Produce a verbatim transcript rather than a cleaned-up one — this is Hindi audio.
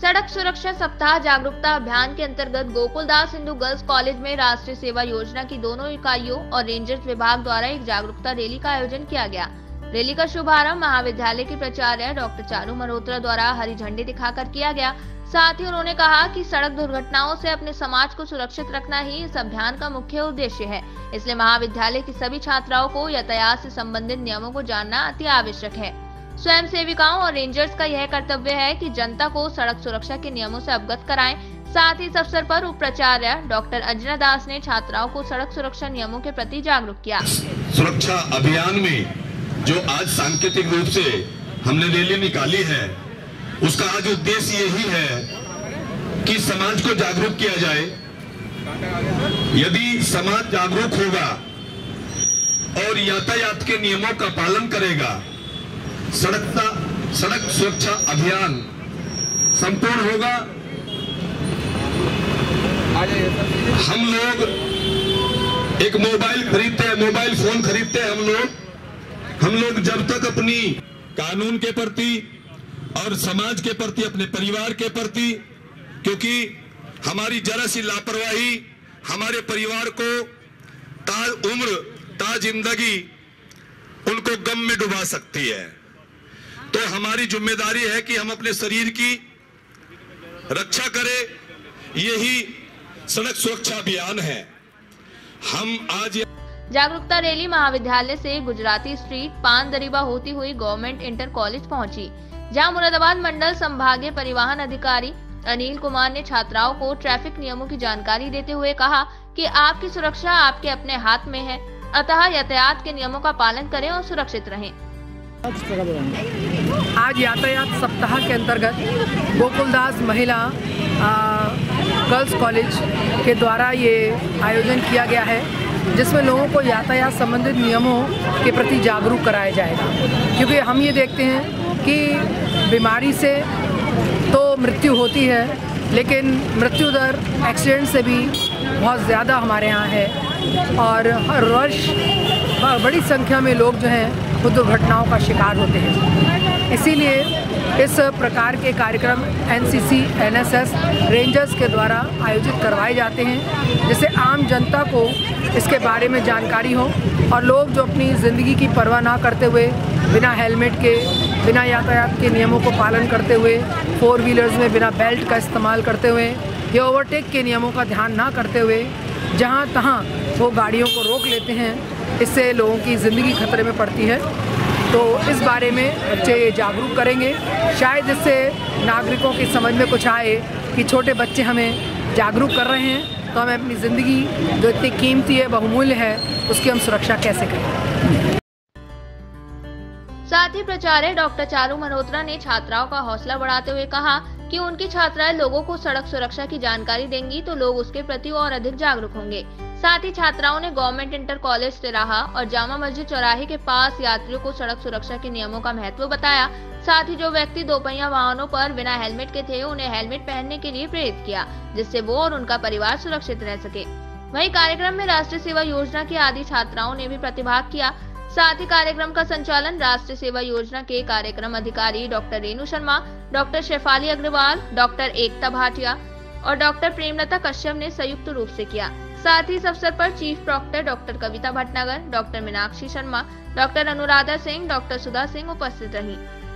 सड़क सुरक्षा सप्ताह जागरूकता अभियान के अंतर्गत गोकुलदास हिंदू गर्ल्स कॉलेज में राष्ट्रीय सेवा योजना की दोनों इकाइयों और रेंजर्स विभाग द्वारा एक जागरूकता रैली का आयोजन किया गया। रैली का शुभारंभ महाविद्यालय के प्राचार्य डॉक्टर चारू महरोत्रा द्वारा हरी झंडी दिखाकर किया गया। साथ ही उन्होंने कहा कि सड़क दुर्घटनाओं से अपने समाज को सुरक्षित रखना ही इस अभियान का मुख्य उद्देश्य है, इसलिए महाविद्यालय की सभी छात्राओं को यातायात से संबंधित नियमों को जानना अति आवश्यक है। स्वयं सेविकाओं और रेंजर्स का यह कर्तव्य है कि जनता को सड़क सुरक्षा के नियमों से अवगत कराएं। साथ ही इस अवसर पर उप प्राचार्य डॉक्टर अंजना दास ने छात्राओं को सड़क सुरक्षा नियमों के प्रति जागरूक किया। सुरक्षा अभियान में जो आज सांकेतिक रूप से हमने रैली निकाली है, उसका आज उद्देश्य यही है कि समाज को जागरूक किया जाए। यदि समाज जागरूक होगा और यातायात के नियमों का पालन करेगा, सड़क सड़क सुरक्षा अभियान संपूर्ण होगा। हम लोग एक मोबाइल खरीदते हैं, मोबाइल फोन खरीदते हैं हम लोग हम लोग जब तक अपनी कानून के प्रति और समाज के प्रति, अपने परिवार के प्रति, क्योंकि हमारी जरा सी लापरवाही हमारे परिवार को ता उम्र ता जिंदगी उनको गम में डुबा सकती है। तो हमारी जिम्मेदारी है कि हम अपने शरीर की रक्षा करें, यही सड़क सुरक्षा अभियान है। हम आज जागरूकता रैली महाविद्यालय से गुजराती स्ट्रीट पान दरीबा होती हुई गवर्नमेंट इंटर कॉलेज पहुंची, जहां मुरादाबाद मंडल संभागीय परिवहन अधिकारी अनिल कुमार ने छात्राओं को ट्रैफिक नियमों की जानकारी देते हुए कहा कि आपकी सुरक्षा आपके अपने हाथ में है, अतः यातायात के नियमों का पालन करें और सुरक्षित रहें। आज यातायात सप्ताह के अंतर्गत गोकुलदास महिला गर्ल्स कॉलेज के द्वारा ये आयोजन किया गया है, जिसमें लोगों को यातायात संबंधित नियमों के प्रति जागरूक कराया जाएगा, क्योंकि हम ये देखते हैं कि बीमारी से तो मृत्यु होती है, लेकिन मृत्यु दर एक्सीडेंट से भी बहुत ज़्यादा हमारे यहाँ है और हर वर्ष बड़ी संख्या में लोग जो हैं वो दुर्घटनाओं का शिकार होते हैं। इसीलिए इस प्रकार के कार्यक्रम एनसीसी, एनएसएस, रेंजर्स के द्वारा आयोजित करवाए जाते हैं, जिससे आम जनता को इसके बारे में जानकारी हो और लोग जो अपनी ज़िंदगी की परवाह ना करते हुए बिना हेलमेट के, बिना यातायात के नियमों को पालन करते हुए, फोर व्हीलर्स में बिना बेल्ट का इस्तेमाल करते हुए या ओवरटेक के नियमों का ध्यान ना करते हुए जहाँ तहाँ वो गाड़ियों को रोक लेते हैं, इससे लोगों की ज़िंदगी खतरे में पड़ती है। तो इस बारे में बच्चे जागरूक करेंगे, शायद इससे नागरिकों की समझ में कुछ आए कि छोटे बच्चे हमें जागरूक कर रहे हैं, तो हमें अपनी ज़िंदगी जो इतनी कीमती है, बहुमूल्य है, उसकी हम सुरक्षा कैसे करें। साथ ही प्राचार्य डॉक्टर चारू मल्होत्रा ने छात्राओं का हौसला बढ़ाते हुए कहा कि उनकी छात्राएं लोगों को सड़क सुरक्षा की जानकारी देंगी तो लोग उसके प्रति और अधिक जागरूक होंगे। साथ ही छात्राओं ने गवर्नमेंट इंटर कॉलेज तिराहा और जामा मस्जिद चौराहे के पास यात्रियों को सड़क सुरक्षा के नियमों का महत्व बताया। साथ ही जो व्यक्ति दोपहिया वाहनों पर बिना हेलमेट के थे, उन्हें हेलमेट पहनने के लिए प्रेरित किया, जिससे वो और उनका परिवार सुरक्षित रह सके। वही कार्यक्रम में राष्ट्रीय सेवा योजना की आदि छात्राओं ने भी प्रतिभाग किया। साथ ही कार्यक्रम का संचालन राष्ट्रीय सेवा योजना के कार्यक्रम अधिकारी doctor Renu Sharma, doctor Shefali Agarwal, doctor Ekta Bhatia और डॉक्टर प्रेमलता कश्यप ने संयुक्त रूप से किया। साथ ही इस अवसर पर chief proctor doctor Kavita Bhatnagar, doctor Meenakshi Sharma, doctor Anuradha Singh, doctor Sudha Singh उपस्थित रही।